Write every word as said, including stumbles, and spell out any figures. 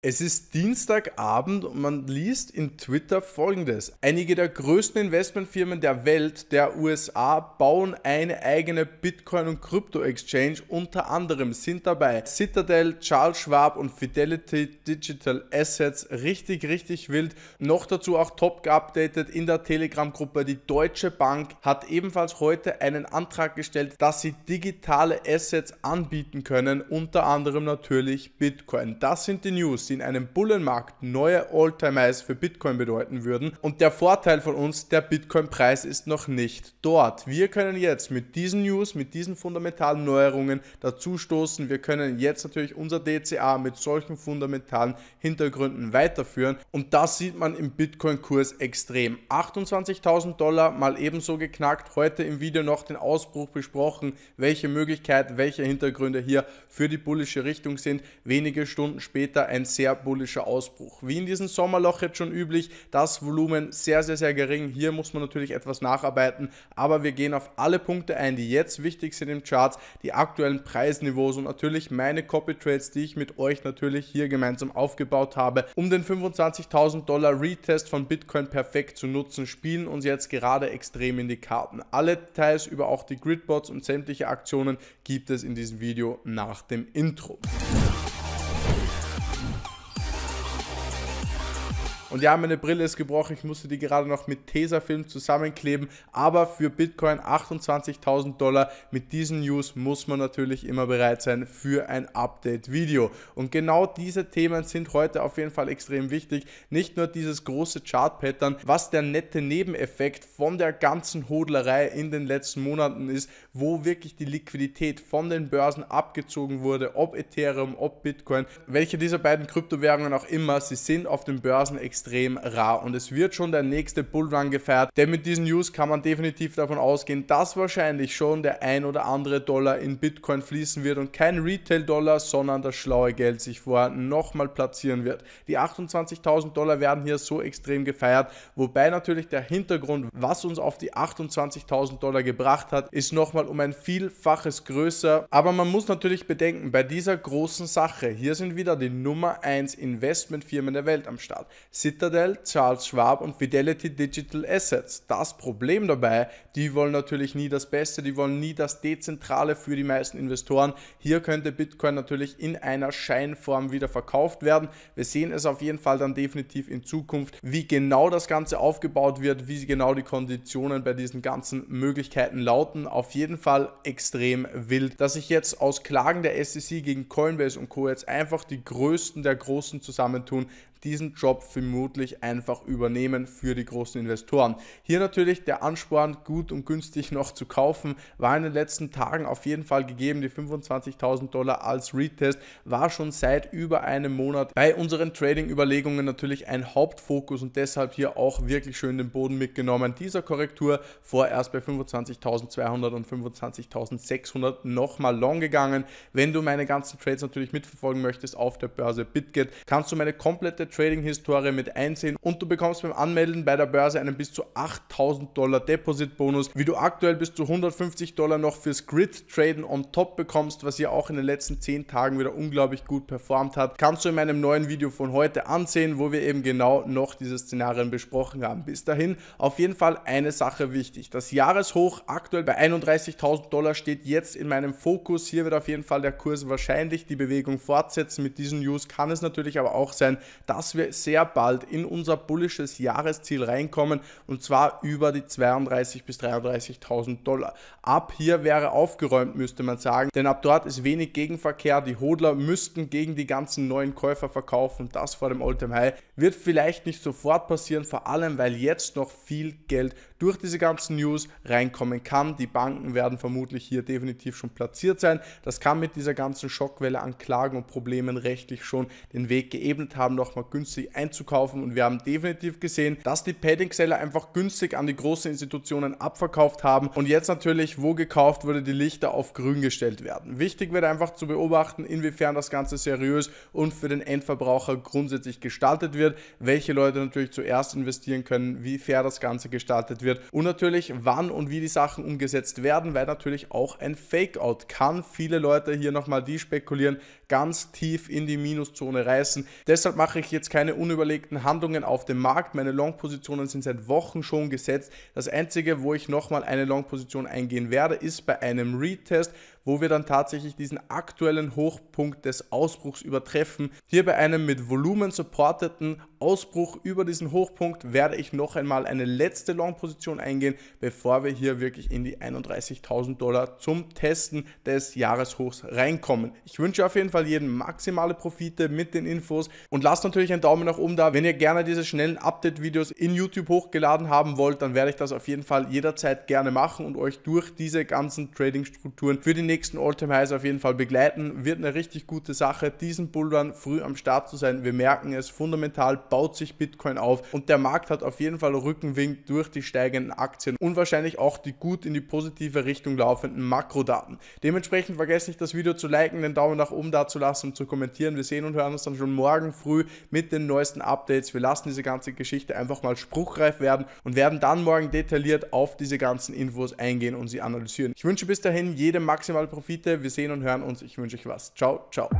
Es ist Dienstagabend und man liest in Twitter Folgendes. Einige der größten Investmentfirmen der Welt, der U S A, bauen eine eigene Bitcoin- und Krypto-Exchange. Unter anderem sind dabei Citadel, Charles Schwab und Fidelity Digital Assets. Richtig, richtig wild. Noch dazu auch top geupdatet in der Telegram-Gruppe. Die Deutsche Bank hat ebenfalls heute einen Antrag gestellt, dass sie digitale Assets anbieten können. Unter anderem natürlich Bitcoin. Das sind die News, die in einem Bullenmarkt neue All-Time-Highs für Bitcoin bedeuten würden. Und der Vorteil von uns, der Bitcoin-Preis ist noch nicht dort. Wir können jetzt mit diesen News, mit diesen fundamentalen Neuerungen dazu stoßen. Wir können jetzt natürlich unser D C A mit solchen fundamentalen Hintergründen weiterführen. Und das sieht man im Bitcoin-Kurs extrem. achtundzwanzigtausend Dollar mal ebenso geknackt. Heute im Video noch den Ausbruch besprochen, welche Möglichkeit, welche Hintergründe hier für die bullische Richtung sind. Wenige Stunden später ein sehr bullischer Ausbruch. Wie in diesem Sommerloch jetzt schon üblich, das Volumen sehr, sehr, sehr gering. Hier muss man natürlich etwas nacharbeiten, aber wir gehen auf alle Punkte ein, die jetzt wichtig sind im Charts, die aktuellen Preisniveaus und natürlich meine Copy Trades, die ich mit euch natürlich hier gemeinsam aufgebaut habe, um den fünfundzwanzigtausend Dollar Retest von Bitcoin perfekt zu nutzen, spielen uns jetzt gerade extrem in die Karten. Alle Details über auch die Gridbots und sämtliche Aktionen gibt es in diesem Video nach dem Intro. Und ja, meine Brille ist gebrochen, ich musste die gerade noch mit Tesafilm zusammenkleben, aber für Bitcoin achtundzwanzigtausend Dollar, mit diesen News muss man natürlich immer bereit sein für ein Update-Video. Und genau diese Themen sind heute auf jeden Fall extrem wichtig, nicht nur dieses große Chart-Pattern, was der nette Nebeneffekt von der ganzen Hodlerei in den letzten Monaten ist, wo wirklich die Liquidität von den Börsen abgezogen wurde, ob Ethereum, ob Bitcoin, welche dieser beiden Kryptowährungen auch immer, sie sind auf den Börsen extrem extrem rar und es wird schon der nächste Bullrun gefeiert, denn mit diesen News kann man definitiv davon ausgehen, dass wahrscheinlich schon der ein oder andere Dollar in Bitcoin fließen wird und kein Retail-Dollar, sondern das schlaue Geld sich vorher nochmal platzieren wird. Die achtundzwanzigtausend Dollar werden hier so extrem gefeiert, wobei natürlich der Hintergrund, was uns auf die achtundzwanzigtausend Dollar gebracht hat, ist nochmal um ein Vielfaches größer, aber man muss natürlich bedenken, bei dieser großen Sache, hier sind wieder die Nummer eins Investmentfirmen der Welt am Start. Citadel, Charles Schwab und Fidelity Digital Assets. Das Problem dabei, die wollen natürlich nie das Beste, die wollen nie das Dezentrale für die meisten Investoren. Hier könnte Bitcoin natürlich in einer Scheinform wieder verkauft werden. Wir sehen es auf jeden Fall dann definitiv in Zukunft, wie genau das Ganze aufgebaut wird, wie genau die Konditionen bei diesen ganzen Möglichkeiten lauten. Auf jeden Fall extrem wild, dass sich jetzt aus Klagen der S E C gegen Coinbase und Co. jetzt einfach die Größten der Großen zusammentun, diesen Job vermutlich einfach übernehmen für die großen Investoren. Hier natürlich der Ansporn, gut und günstig noch zu kaufen, war in den letzten Tagen auf jeden Fall gegeben. Die fünfundzwanzigtausend Dollar als Retest war schon seit über einem Monat bei unseren Trading-Überlegungen natürlich ein Hauptfokus und deshalb hier auch wirklich schön den Boden mitgenommen. Dieser Korrektur vorerst bei fünfundzwanzigtausendzweihundert und fünfundzwanzigtausendsechshundert nochmal long gegangen. Wenn du meine ganzen Trades natürlich mitverfolgen möchtest auf der Börse BitGet, kannst du meine komplette Trading-Historie mit einsehen und du bekommst beim Anmelden bei der Börse einen bis zu achttausend Dollar Deposit-Bonus, wie du aktuell bis zu hundertfünfzig Dollar noch fürs Grid-Traden on top bekommst, was hier auch in den letzten zehn Tagen wieder unglaublich gut performt hat. Kannst du in meinem neuen Video von heute ansehen, wo wir eben genau noch diese Szenarien besprochen haben. Bis dahin auf jeden Fall eine Sache wichtig. Das Jahreshoch aktuell bei einunddreißigtausend Dollar steht jetzt in meinem Fokus. Hier wird auf jeden Fall der Kurs wahrscheinlich die Bewegung fortsetzen. Mit diesen News kann es natürlich aber auch sein, dass dass wir sehr bald in unser bullisches Jahresziel reinkommen und zwar über die zweiunddreißigtausend bis dreiunddreißigtausend Dollar. Ab hier wäre aufgeräumt, müsste man sagen, denn ab dort ist wenig Gegenverkehr. Die Hodler müssten gegen die ganzen neuen Käufer verkaufen, das vor dem All-Time-High. Wird vielleicht nicht sofort passieren, vor allem weil jetzt noch viel Geld durch diese ganzen News reinkommen kann. Die Banken werden vermutlich hier definitiv schon platziert sein. Das kann mit dieser ganzen Schockwelle an Klagen und Problemen rechtlich schon den Weg geebnet haben, nochmal günstig einzukaufen und wir haben definitiv gesehen, dass die Padding-Seller einfach günstig an die großen Institutionen abverkauft haben und jetzt natürlich, wo gekauft wurde, die Lichter auf grün gestellt werden. Wichtig wird einfach zu beobachten, inwiefern das Ganze seriös und für den Endverbraucher grundsätzlich gestaltet wird, welche Leute natürlich zuerst investieren können, wie fair das Ganze gestaltet wird und natürlich, wann und wie die Sachen umgesetzt werden, weil natürlich auch ein Fake-Out kann. Viele Leute hier nochmal die spekulieren, ganz tief in die Minuszone reißen. Deshalb mache ich jetzt keine unüberlegten Handlungen auf dem Markt. Meine Long-Positionen sind seit Wochen schon gesetzt. Das Einzige, wo ich nochmal eine Long-Position eingehen werde, ist bei einem Retest, wo wir dann tatsächlich diesen aktuellen Hochpunkt des Ausbruchs übertreffen. Hier bei einem mit Volumen supporteten Ausbruch über diesen Hochpunkt werde ich noch einmal eine letzte Long-Position eingehen, bevor wir hier wirklich in die einunddreißigtausend Dollar zum Testen des Jahreshochs reinkommen. Ich wünsche auf jeden Fall jedem maximale Profite mit den Infos und lasst natürlich einen Daumen nach oben da. Wenn ihr gerne diese schnellen Update-Videos in YouTube hochgeladen haben wollt, dann werde ich das auf jeden Fall jederzeit gerne machen und euch durch diese ganzen Trading-Strukturen für die nächsten nächsten All-Time-Highs auf jeden Fall begleiten. Wird eine richtig gute Sache, diesen Bullrun früh am Start zu sein. Wir merken es, fundamental baut sich Bitcoin auf und der Markt hat auf jeden Fall Rückenwind durch die steigenden Aktien und wahrscheinlich auch die gut in die positive Richtung laufenden Makrodaten. Dementsprechend vergesst nicht, das Video zu liken, den Daumen nach oben da zu lassen und zu kommentieren. Wir sehen und hören uns dann schon morgen früh mit den neuesten Updates. Wir lassen diese ganze Geschichte einfach mal spruchreif werden und werden dann morgen detailliert auf diese ganzen Infos eingehen und sie analysieren. Ich wünsche bis dahin jedem maximal Profite. Wir sehen und hören uns. Ich wünsche euch was. Ciao, ciao.